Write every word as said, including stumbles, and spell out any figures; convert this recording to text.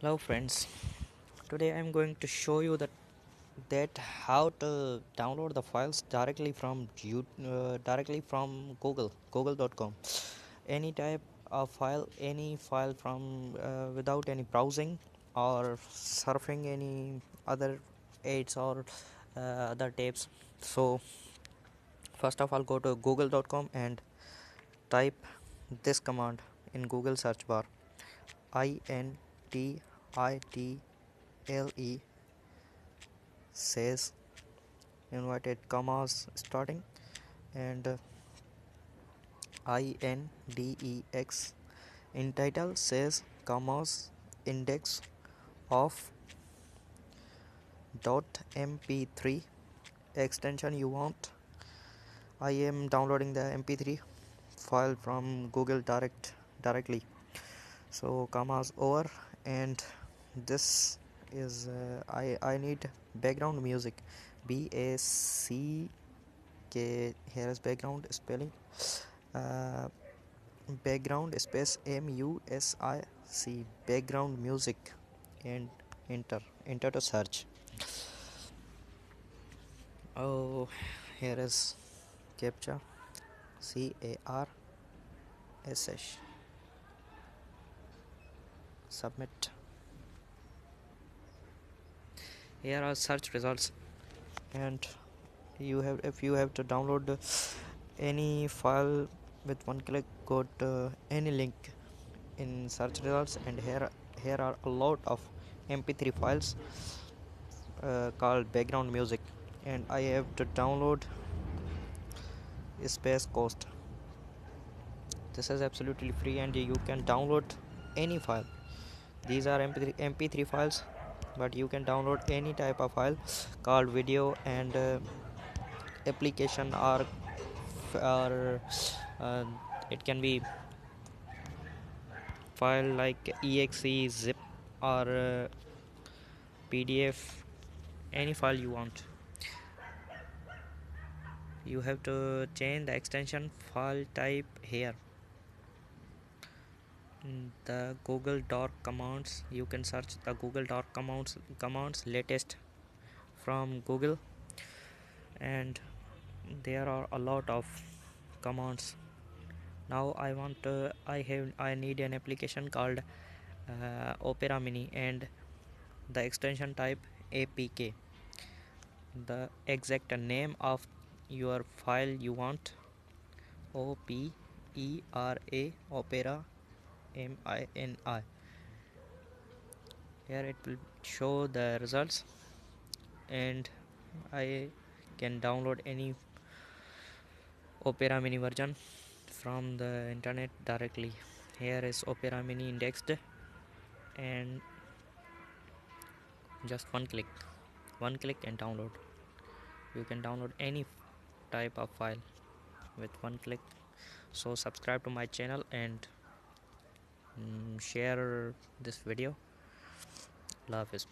Hello friends, today I am going to show you that that how to download the files directly from you uh, directly from Google google dot com. Any type of file, any file from uh, without any browsing or surfing any other aids or uh, other tapes. So first of all, go to google dot com and type this command in Google search bar: I N T I T L E says inverted commas starting and uh, I N D E X in title says commas index of dot M P three extension you want. I am downloading the M P three file from Google direct directly, so commas over. And this is uh, I, I need background music, B A C K. Here is background spelling, uh, background space M U S I C, background music, and enter enter to search. Oh, here is captcha, C A R S H, submit. Here are search results, and you have if you have to download any file with one click, go to any link in search results, and here here are a lot of M P three files uh, called background music, and I have to download space cost. This is absolutely free, and you can download any file. These are M P three, M P three files, but you can download any type of file called video and uh, application, or, or uh, it can be file like E X E, zip, or uh, P D F, any file you want. You have to change the extension file type here. The Google Dork commands, you can search the Google Dork commands commands latest from Google, and there are a lot of commands. Now I want to, I have I need an application called uh, Opera Mini, and the extension type A P K, the exact name of your file you want, O P E R A, Opera M I N I. Here it will show the results, and I can download any Opera Mini version from the internet directly. Here is Opera Mini indexed, and just one click one click and download. You can download any type of file with one click. So subscribe to my channel and share this video. Love is